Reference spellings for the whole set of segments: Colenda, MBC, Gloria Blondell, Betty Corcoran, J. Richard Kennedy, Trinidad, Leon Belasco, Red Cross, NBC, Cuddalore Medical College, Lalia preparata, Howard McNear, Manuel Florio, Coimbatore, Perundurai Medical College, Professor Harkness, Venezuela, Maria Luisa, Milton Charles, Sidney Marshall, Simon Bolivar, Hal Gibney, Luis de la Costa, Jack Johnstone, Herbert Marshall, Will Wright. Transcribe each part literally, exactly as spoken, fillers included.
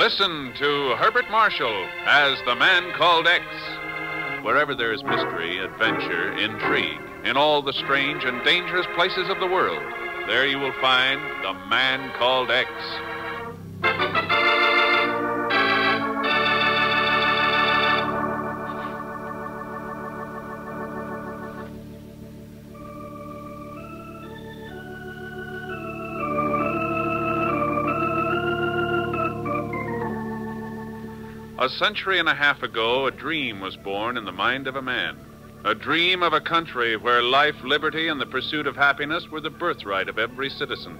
Listen to Herbert Marshall as The Man Called X. Wherever there is mystery, adventure, intrigue, in all the strange and dangerous places of the world, there you will find The Man Called X. A century and a half ago, a dream was born in the mind of a man. A dream of a country where life, liberty, and the pursuit of happiness were the birthright of every citizen.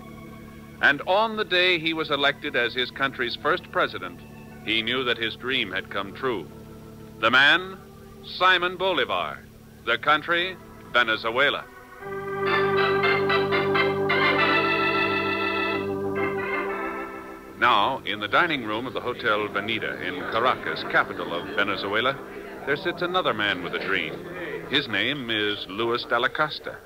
And on the day he was elected as his country's first president, he knew that his dream had come true. The man, Simon Bolivar. The country, Venezuela. Now, in the dining room of the Hotel Benita in Caracas, capital of Venezuela, there sits another man with a dream. His name is Luis de la Costa,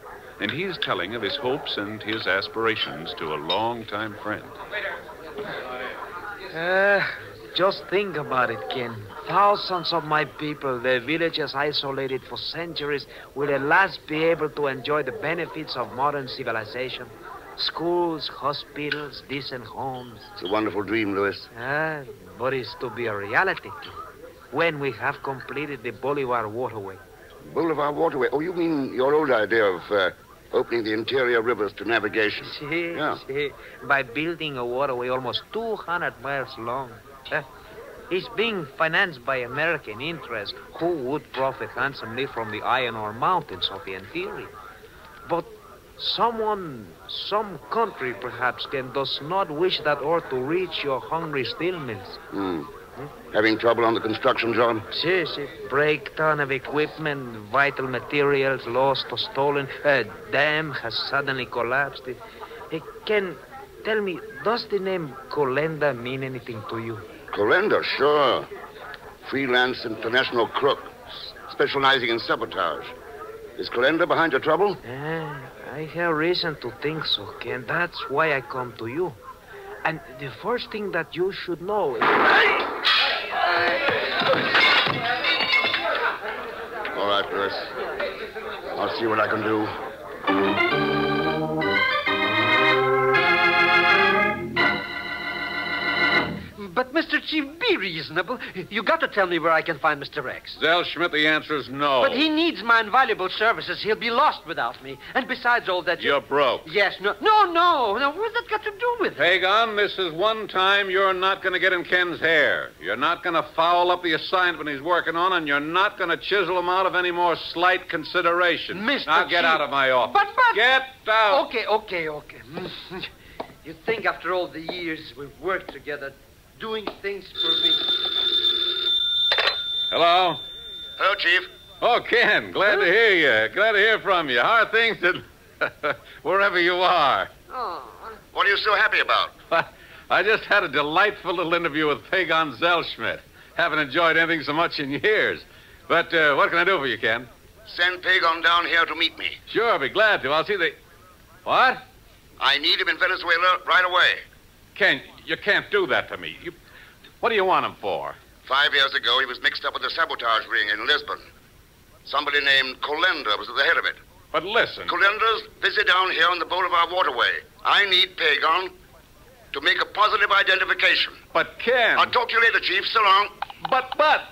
and he is telling of his hopes and his aspirations to a longtime friend. Uh, just think about it, Ken. Thousands of my people, their villages isolated for centuries, will at last be able to enjoy the benefits of modern civilization. Schools, hospitals, decent homes. It's a wonderful dream, Luis. Ah, but it's to be a reality when we have completed the Bolivar waterway. Bolivar waterway? Oh, you mean your old idea of uh, opening the interior rivers to navigation? Si, yeah. si. By building a waterway almost two hundred miles long. Uh, it's being financed by American interests who would profit handsomely from the iron ore mountains of the interior. But someone, some country, perhaps, Ken, does not wish that ore to reach your hungry steel mills. Mm. Hmm? Having trouble on the construction job? Si, si. Breakdown of equipment, vital materials lost or stolen. A dam has suddenly collapsed. Hey, Ken, tell me, does the name Colenda mean anything to you? Colenda, sure. Freelance international crook, specializing in sabotage. Is Colenda behind your trouble? Uh, I have reason to think so, Ken. That's why I come to you. And the first thing that you should know is... All right, Bruce. I'll see what I can do. But, Mister Chief, be reasonable. You got to tell me where I can find Mister X. Zellschmidt, the answer is no. But he needs my invaluable services. He'll be lost without me. And besides all that... You're you... broke. Yes, no... No, no. Now, what's that got to do with it? Pagan, this is one time you're not going to get in Ken's hair. You're not going to foul up the assignment he's working on, and you're not going to chisel him out of any more slight consideration. Mister Now, get Chief. out of my office. But, but... Get out. Okay, okay, okay. You think after all the years we've worked together... doing things for me. Hello? Hello, Chief. Oh, Ken, glad Hello? to hear you. Glad to hear from you. How are things that... wherever you are? Oh. What are you so happy about? I just had a delightful little interview with Pagan Zellschmidt. Haven't enjoyed anything so much in years. But uh, what can I do for you, Ken? Send Pagan down here to meet me. Sure, I'll be glad to. I'll see the... What? I need him in Venezuela right away. Ken, you can't do that to me. You, what do you want him for? Five years ago, he was mixed up with a sabotage ring in Lisbon. Somebody named Colenda was at the head of it. But listen... Colenda's busy down here on the Bolivar waterway. I need Pagan to make a positive identification. But Ken... I'll talk to you later, Chief. So long. But, but...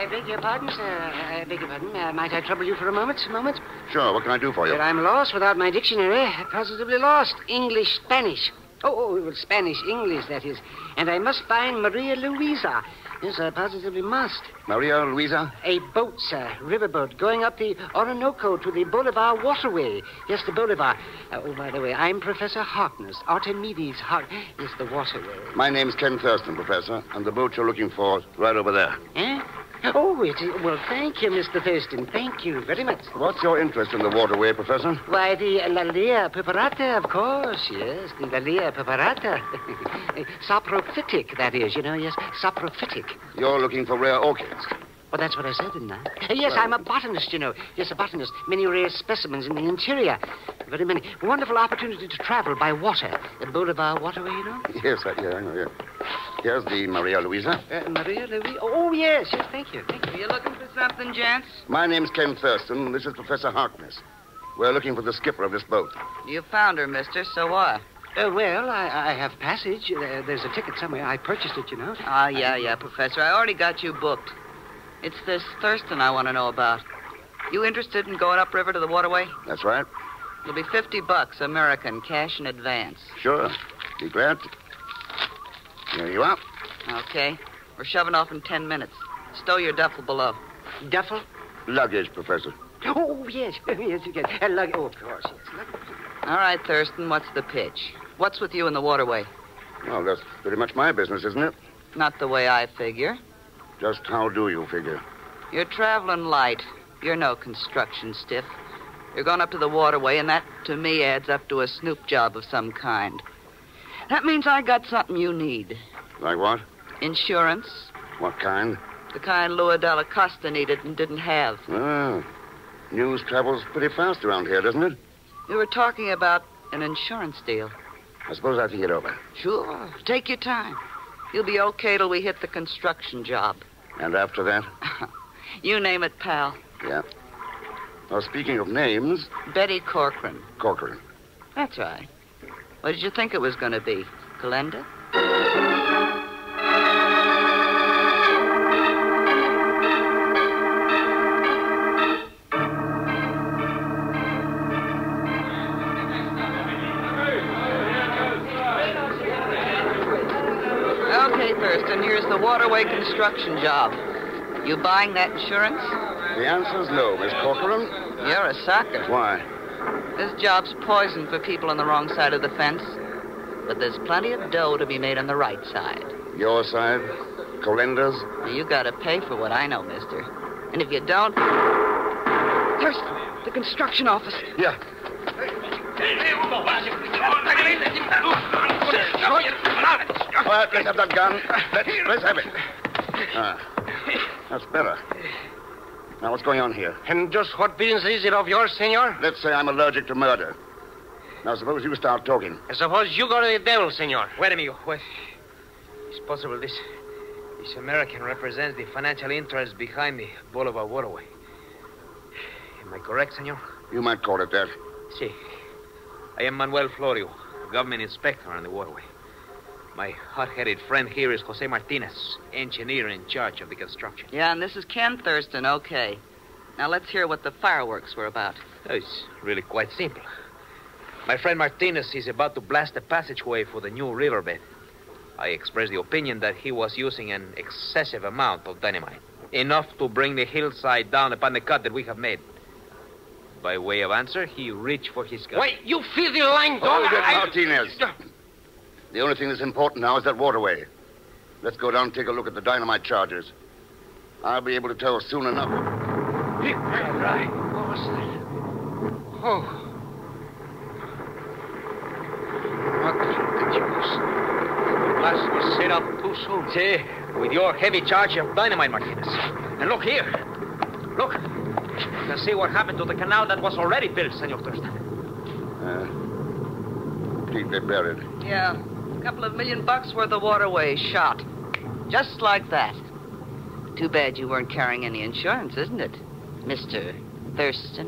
I beg your pardon, sir. I beg your pardon. Uh, might I trouble you for a moment? A moment? Sure. What can I do for you? Sir, I'm lost without my dictionary. Positively lost. English, Spanish. Oh, oh, well, Spanish, English, that is. And I must find Maria Luisa. Yes, I positively must. Maria Luisa? A boat, sir. Riverboat going up the Orinoco to the Bolivar waterway. Yes, the Bolivar. Uh, oh, by the way, I'm Professor Harkness. Archimedes Harkness. Yes, the waterway. My name's Ken Thurston, Professor. And the boat you're looking for is right over there. Eh? Oh, it is. Well, thank you, Mister Thurston. Thank you very much. What's your interest in the waterway, Professor? Why, the Lalia preparata, of course, yes. The Lalia preparata. Saprophytic, that is, you know, yes. Saprophytic. You're looking for rare orchids. Well, that's what I said, didn't I? Yes, well, I'm a botanist, you know. Yes, a botanist. Many rare specimens in the interior. Very many. Wonderful opportunity to travel by water. The Bolivar waterway, you know? Yes, I, yeah, I know, yeah. Here's the Maria Luisa. Uh, Maria Luisa? Oh, yes, yes, thank you. Thank you. Are you looking for something, gents? My name's Ken Thurston. This is Professor Harkness. We're looking for the skipper of this boat. You found her, mister. So what? Uh, well, I, I have passage. Uh, there's a ticket somewhere. I purchased it, you know. Ah, uh, yeah, yeah, Professor. I already got you booked. It's this Thurston I want to know about. You interested in going upriver to the waterway? That's right. It'll be fifty bucks American, cash in advance. Sure. Be glad to. Here you are. Okay. We're shoving off in ten minutes. Stow your duffel below. Duffel? Luggage, Professor. Oh, yes. Yes, you can. Uh, lug- oh, of course, yes. Luggage. All right, Thurston, what's the pitch? What's with you in the waterway? Well, that's pretty much my business, isn't it? Not the way I figure. Just how do you figure? You're traveling light. You're no construction stiff. You're going up to the waterway, and that, to me, adds up to a snoop job of some kind. That means I got something you need. Like what? Insurance. What kind? The kind Luis de la Costa needed and didn't have. Ah. News travels pretty fast around here, doesn't it? We were talking about an insurance deal. I suppose I think it over. Sure. Take your time. You'll be okay till we hit the construction job. And after that? You name it, pal. Yeah. Now, speaking of names... Betty Corcoran. Corcoran. That's right. What did you think it was going to be? Colenda? Waterway construction job. You buying that insurance? The answer's no, Miss Corcoran. You're a sucker. Why? This job's poison for people on the wrong side of the fence. But there's plenty of dough to be made on the right side. Your side? Colenda's? Well, you gotta pay for what I know, mister. And if you don't... Thurston, the construction office. Yeah. Quiet, let's have that gun. Let's, let's have it. Ah, that's better. Now, what's going on here? And just what business is it of yours, senor? Let's say I'm allergic to murder. Now, suppose you start talking. I suppose you go to the devil, senor. Wait a minute. Wait. It's possible this, this American represents the financial interest behind the Bolivar waterway. Am I correct, senor? You might call it that. Si. I am Manuel Florio, government inspector on the waterway. My hot-headed friend here is Jose Martinez, engineer in charge of the construction. Yeah, and this is Ken Thurston, okay. Now let's hear what the fireworks were about. Oh, it's really quite simple. My friend Martinez is about to blast a passageway for the new riverbed. I expressed the opinion that he was using an excessive amount of dynamite, enough to bring the hillside down upon the cut that we have made. By way of answer, he reached for his gun. Wait, you feel the line, don't Hold it, I... Martinez. The only thing that's important now is that waterway. Let's go down and take a look at the dynamite charges. I'll be able to tell soon enough. All right. What was that? Oh. What the juice? The blast was set up too soon. See, with your heavy charge of dynamite, Martinez. And look here. Look. You can see what happened to the canal that was already built, Senor Thurston. Uh... Deeply buried. Yeah, a couple of million bucks worth of waterway shot. Just like that. Too bad you weren't carrying any insurance, isn't it, Mister Thurston?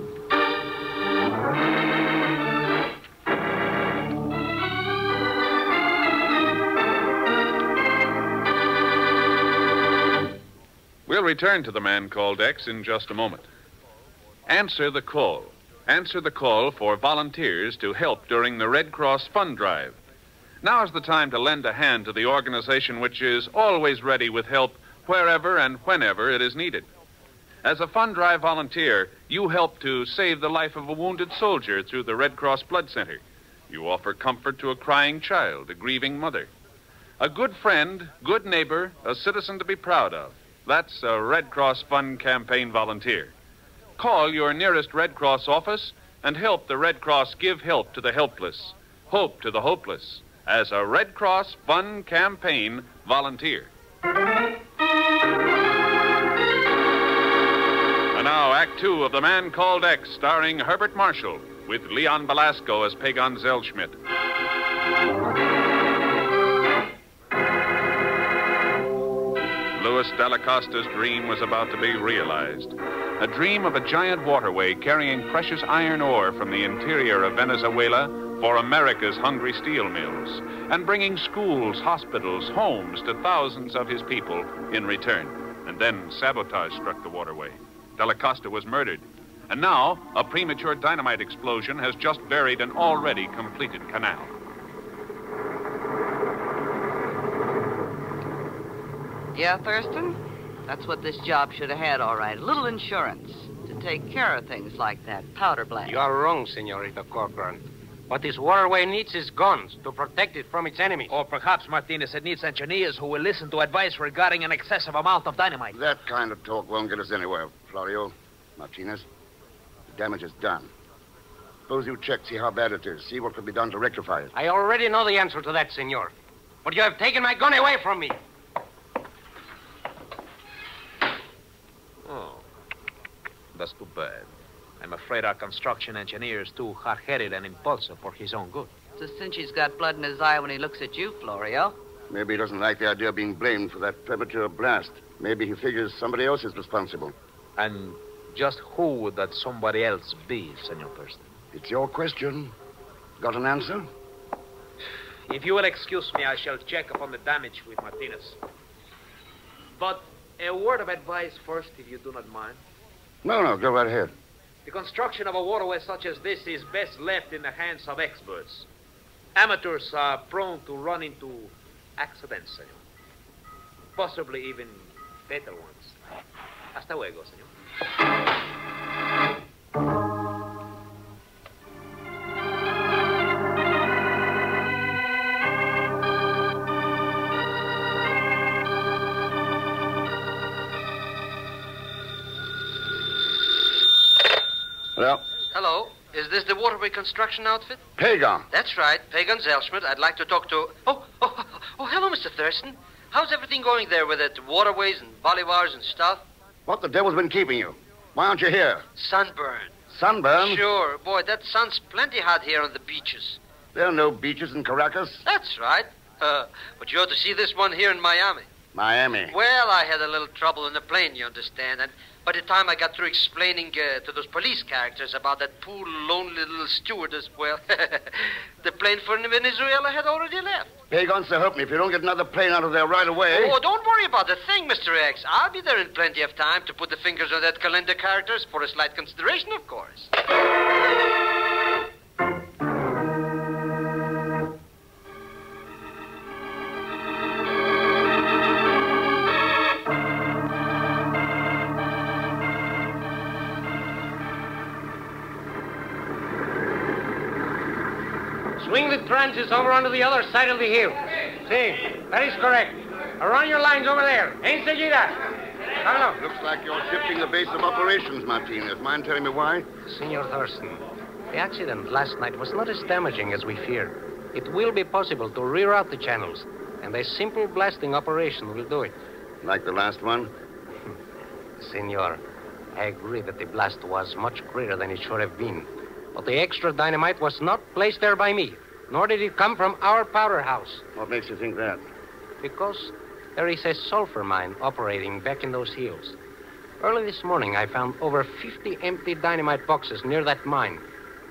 We'll return to The Man Called X in just a moment. Answer the call. Answer the call for volunteers to help during the Red Cross Fund Drive. Now is the time to lend a hand to the organization which is always ready with help wherever and whenever it is needed. As a fund drive volunteer, you help to save the life of a wounded soldier through the Red Cross Blood Center. You offer comfort to a crying child, a grieving mother. A good friend, good neighbor, a citizen to be proud of. That's a Red Cross Fund campaign volunteer. Call your nearest Red Cross office and help the Red Cross give help to the helpless, hope to the hopeless, as a Red Cross Fund campaign volunteer. And now, Act Two of The Man Called X, starring Herbert Marshall, with Leon Belasco as Pagan Zellschmidt. Luis de la Costa's dream was about to be realized. A dream of a giant waterway carrying precious iron ore from the interior of Venezuela for America's hungry steel mills, and bringing schools, hospitals, homes to thousands of his people in return. And then sabotage struck the waterway. De la Costa was murdered. And now, a premature dynamite explosion has just buried an already completed canal. Yeah, Thurston? That's what this job should have had, all right. A little insurance to take care of things like that. Powder blast. You are wrong, Senorita Corcoran. What this waterway needs is guns to protect it from its enemies. Or perhaps, Martinez, it needs engineers who will listen to advice regarding an excessive amount of dynamite. That kind of talk won't get us anywhere, Florio. Martinez, the damage is done. Suppose you check, see how bad it is, see what could be done to rectify it. I already know the answer to that, senor. But you have taken my gun away from me. Oh, that's too bad. I'm afraid our construction engineer is too hard-headed and impulsive for his own good. It's a cinch he's got blood in his eye when he looks at you, Florio. Maybe he doesn't like the idea of being blamed for that premature blast. Maybe he figures somebody else is responsible. And just who would that somebody else be, Senor Thurston? It's your question. Got an answer? If you will excuse me, I shall check upon the damage with Martinez. But a word of advice first, if you do not mind. No, no, go right ahead. The construction of a waterway such as this is best left in the hands of experts. Amateurs are prone to run into accidents, senor. Possibly even fatal ones. Hasta luego, senor. Hello? Hello. Is this the waterway construction outfit? Pagan. That's right. Pagan Zellschmidt. I'd like to talk to... Oh, oh, oh, hello, Mister Thurston. How's everything going there with it? Waterways and bolivars and stuff? What the devil's been keeping you? Why aren't you here? Sunburn. Sunburn? Sure. Boy, that sun's plenty hot here on the beaches. There are no beaches in Caracas. That's right. Uh, but you ought to see this one here in Miami. Miami? Well, I had a little trouble in the plane, you understand, and... by the time I got through explaining uh, to those police characters about that poor, lonely little stewardess, well, the plane for Venezuela had already left. Pagan, so help me if you don't get another plane out of there right away. Oh, don't worry about the thing, Mister X. I'll be there in plenty of time to put the fingers on that Colenda characters for a slight consideration, of course. Is over onto the other side of the hill. See, si, that is correct. Around your lines over there. Enseguida. Carlo. Looks like you're shifting the base of operations, Martinez. Mind telling me why? Senor Thurston, the accident last night was not as damaging as we feared. It will be possible to reroute the channels, and a simple blasting operation will do it. Like the last one? Senor, I agree that the blast was much greater than it should have been. But the extra dynamite was not placed there by me. Nor did it come from our powder house. What makes you think that? Because there is a sulfur mine operating back in those hills. Early this morning, I found over fifty empty dynamite boxes near that mine.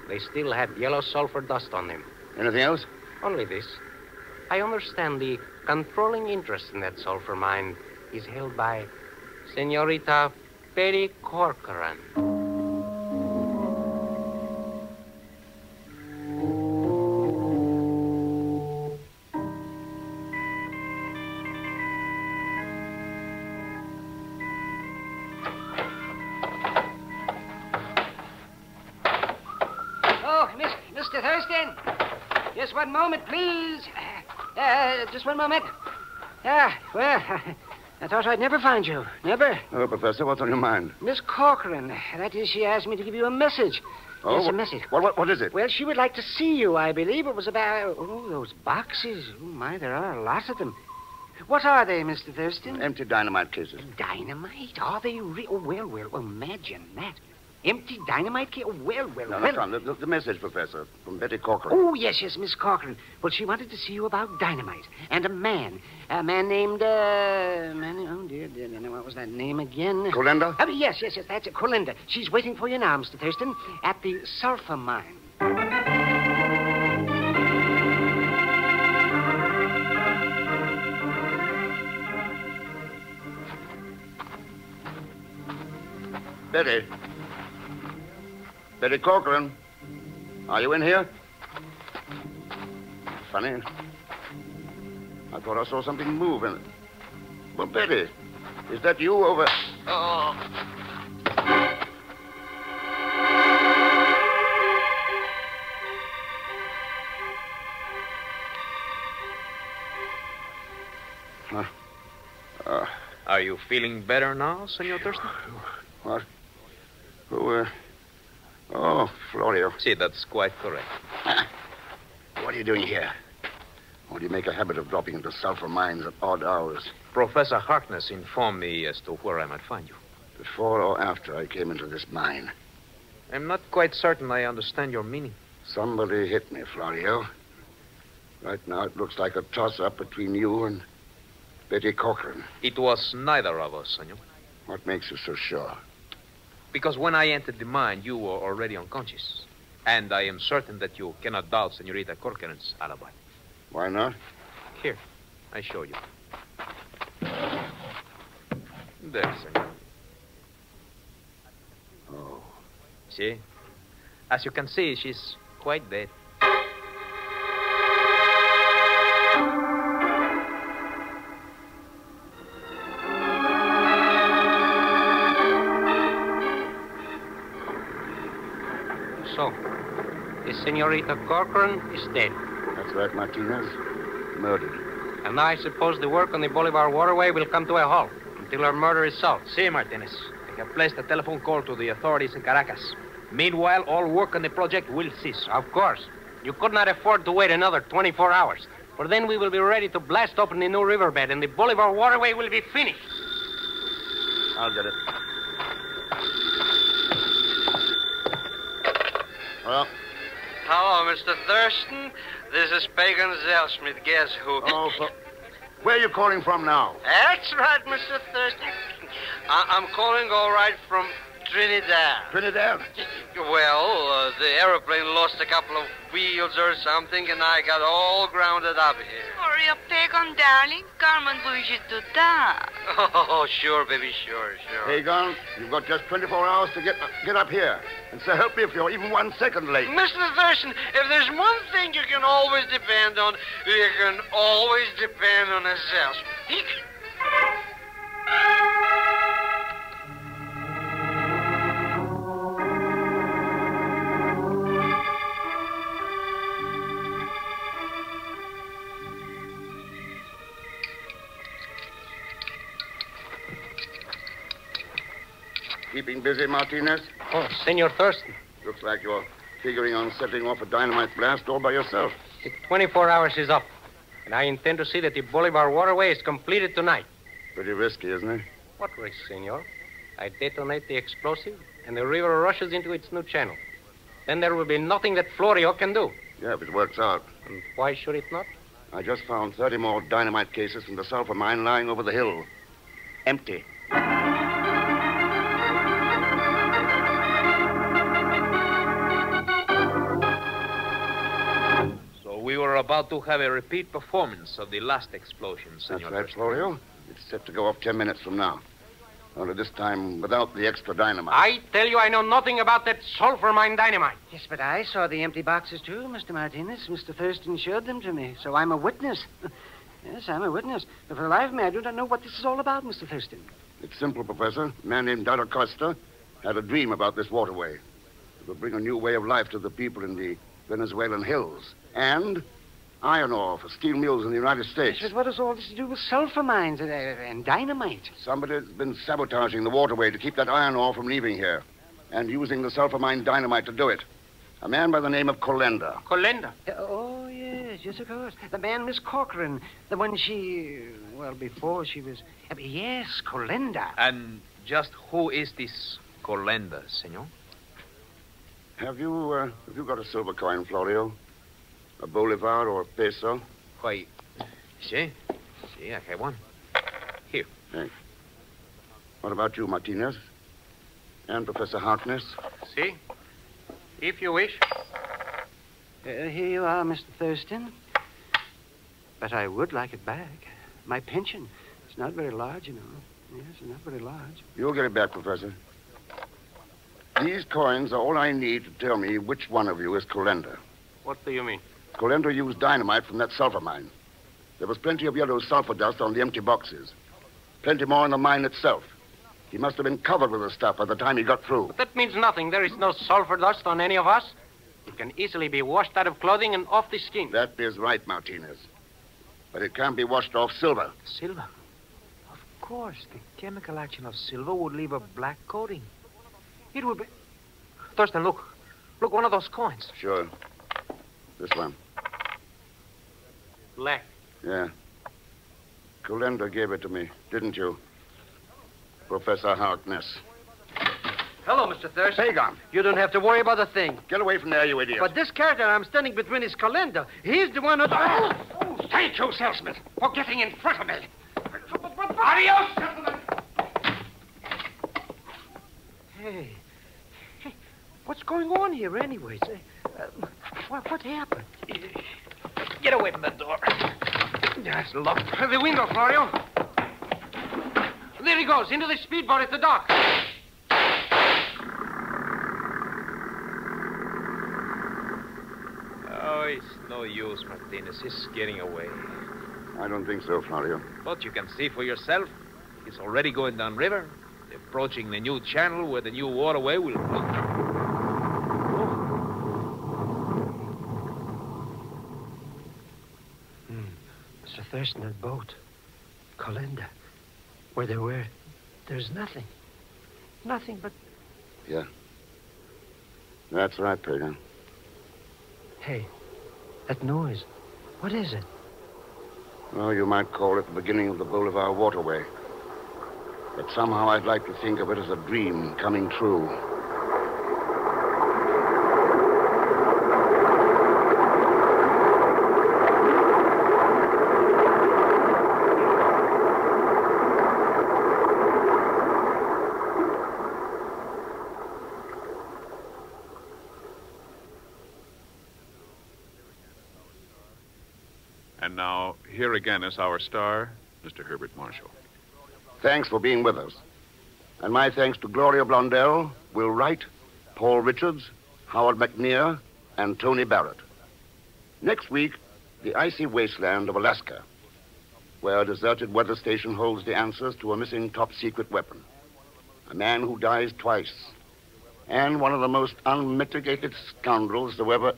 They still had yellow sulfur dust on them. Anything else? Only this. I understand the controlling interest in that sulfur mine is held by Senorita Betty Corcoran. Just one moment, please. Uh, just one moment. Ah, well, I thought I'd never find you. Never. Oh, Professor, what's on your mind? Miss Corcoran. That is, she asked me to give you a message. Oh, yes, a message. What, what, what is it? Well, she would like to see you, I believe. It was about... Oh, those boxes. Oh, my, there are a lot of them. What are they, Mister Thurston? Empty dynamite cases. Dynamite? Are they real? Oh, well, well, imagine that. Empty dynamite cases? Oh, well, well, no, well. No, no, the, the message, Professor, from Betty Corcoran. Oh, yes, yes, Miss Corcoran. Well, she wanted to see you about dynamite and a man. A man named, uh... Man, oh, dear, dear, dear, what was that name again? Colenda? Uh, yes, yes, yes, that's it, Colenda. She's waiting for you now, Mister Thurston, at the sulfur mine. Betty. Betty Corcoran. Are you in here? Funny. I thought I saw something move in it. Well, Betty, is that you over... Oh... Huh. Uh. Are you feeling better now, Senor Thurston? What? Who, uh... Oh, Florio. See, that's quite correct. What are you doing here? Or do you make a habit of dropping into sulfur mines at odd hours? Professor Harkness informed me as to where I might find you. Before or after I came into this mine? I'm not quite certain I understand your meaning. Somebody hit me, Florio. Right now it looks like a toss-up between you and Betty Corcoran. It was neither of us, senor. What makes you so sure? Because when I entered the mine, you were already unconscious. And I am certain that you cannot doubt Senorita Corcoran's alibi. Why not? Here, I show you. There, senor. Oh. See? As you can see, she's quite dead. So, the Senorita Corcoran is dead. That's right, Martinez. Murdered. And I suppose the work on the Bolivar waterway will come to a halt until her murder is solved. See, Martinez. I have placed a telephone call to the authorities in Caracas. Meanwhile, all work on the project will cease. Of course. You could not afford to wait another twenty-four hours, for then we will be ready to blast open the new riverbed and the Bolivar waterway will be finished. I'll get it. Well. Hello, Mister Thurston. This is Pagan Zellschmidt. Guess who? Oh, for... Where are you calling from now? That's right, Mister Thurston. I I'm calling all right from Trinidad. Trinidad? Well, uh, the aeroplane lost a couple of wheels or something, and I got all grounded up here. Hurry up, Pagan, darling. Carmen wishes to die. Oh, sure, baby, sure, sure. Pagan, you've got just twenty-four hours to get uh, get up here. And so help me if you're even one second late. Mister Thurston, if there's one thing you can always depend on, you can always depend on yourself. He can... Keeping busy, Martinez? Oh, Senor Thurston. Looks like you're figuring on setting off a dynamite blast all by yourself. The twenty-four hours is up, and I intend to see that the Bolivar waterway is completed tonight. Pretty risky, isn't it? What risk, Senor? I detonate the explosive, and the river rushes into its new channel. Then there will be nothing that Florio can do. Yeah, if it works out. And why should it not? I just found thirty more dynamite cases from the sulfur mine lying over the hill. Empty. We were about to have a repeat performance of the last explosion, Senor. That's right, Florio. It's set to go off ten minutes from now. Only this time without the extra dynamite. I tell you, I know nothing about that sulfur mine dynamite. Yes, but I saw the empty boxes, too, Mister Martinez. Mister Thurston showed them to me, so I'm a witness. Yes, I'm a witness. But for the life of me, I do not know what this is all about, Mister Thurston. It's simple, Professor. A man named Dada Costa had a dream about this waterway. It will bring a new way of life to the people in the Venezuelan hills. And iron ore for steel mills in the United States. But what has all this to do with sulfur mines and, uh, and dynamite? Somebody's been sabotaging the waterway to keep that iron ore from leaving here and using the sulfur mine dynamite to do it. A man by the name of Colenda. Colenda? Uh, oh, yes, yes, of course. The man Miss Corcoran. The one she... well, before she was... Uh, yes, Colenda. And just who is this Colenda, senor? Have you, uh, have you got a silver coin, Florio? A bolivar or a peso? Why, see? See, I have one. Here. Thanks. What about you, Martinez? And Professor Harkness? See? If you wish. Uh, here you are, Mister Thurston. But I would like it back. My pension. It's not very large, you know. Yes, it's not very large. You'll get it back, Professor. These coins are all I need to tell me which one of you is Colenda. What do you mean? Colenda used dynamite from that sulfur mine. There was plenty of yellow sulfur dust on the empty boxes. Plenty more in the mine itself. He must have been covered with the stuff by the time he got through. But that means nothing. There is no sulfur dust on any of us. It can easily be washed out of clothing and off the skin. That is right, Martinez. But it can't be washed off silver. Silver? Of course. The chemical action of silver would leave a black coating. It would be... Thurston, look. Look, one of those coins. Sure. This one. Black. Yeah. Colenda gave it to me, didn't you? Professor Harkness. Hello, Mister Thurston. Pagan. You don't have to worry about a thing. Get away from there, you idiot. But this character I'm standing between is Colenda. He's the one who... Oh, oh, thank you, Zellschmidt, for getting in front of me. Adios, gentlemen. Hey. Hey, what's going on here anyways? Uh, what, what happened? Get away from the door. That's locked. The window, Florio. There he goes, into the speedboat at the dock. Oh, it's no use, Martinez. He's getting away. I don't think so, Florio. But you can see for yourself. He's already going downriver, approaching the new channel where the new waterway will... Oh. Mm. Mister Thurston, that boat. Colenda. Where they were, there's nothing. Nothing but... Yeah. That's right, Pagan. Hey, that noise. What is it? Well, you might call it the beginning of the Bolivar waterway. But somehow I'd like to think of it as a dream coming true. Here again is our star, Mister Herbert Marshall. Thanks for being with us. And my thanks to Gloria Blondell, Will Wright, Paul Richards, Howard McNear, and Tony Barrett. Next week, the icy wasteland of Alaska, where a deserted weather station holds the answers to a missing top-secret weapon. A man who dies twice. And one of the most unmitigated scoundrels to ever...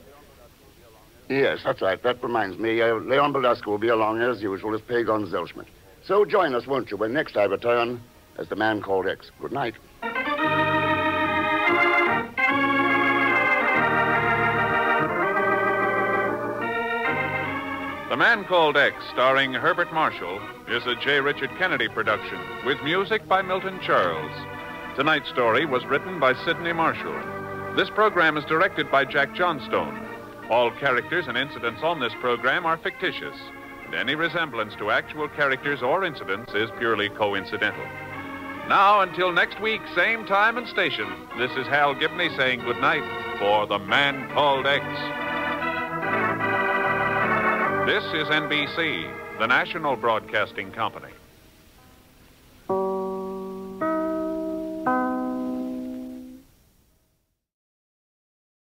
Yes, that's right. That reminds me. Uh, Leon Belasco will be along as usual as Pagan Zellschmidt. So join us, won't you, when next I return as The Man Called X. Good night. The Man Called X, starring Herbert Marshall, is a J. Richard Kennedy production with music by Milton Charles. Tonight's story was written by Sidney Marshall. This program is directed by Jack Johnstone. All characters and incidents on this program are fictitious, and any resemblance to actual characters or incidents is purely coincidental. Now, until next week, same time and station, this is Hal Gibney saying goodnight for The Man Called X. This is N B C, the national broadcasting company.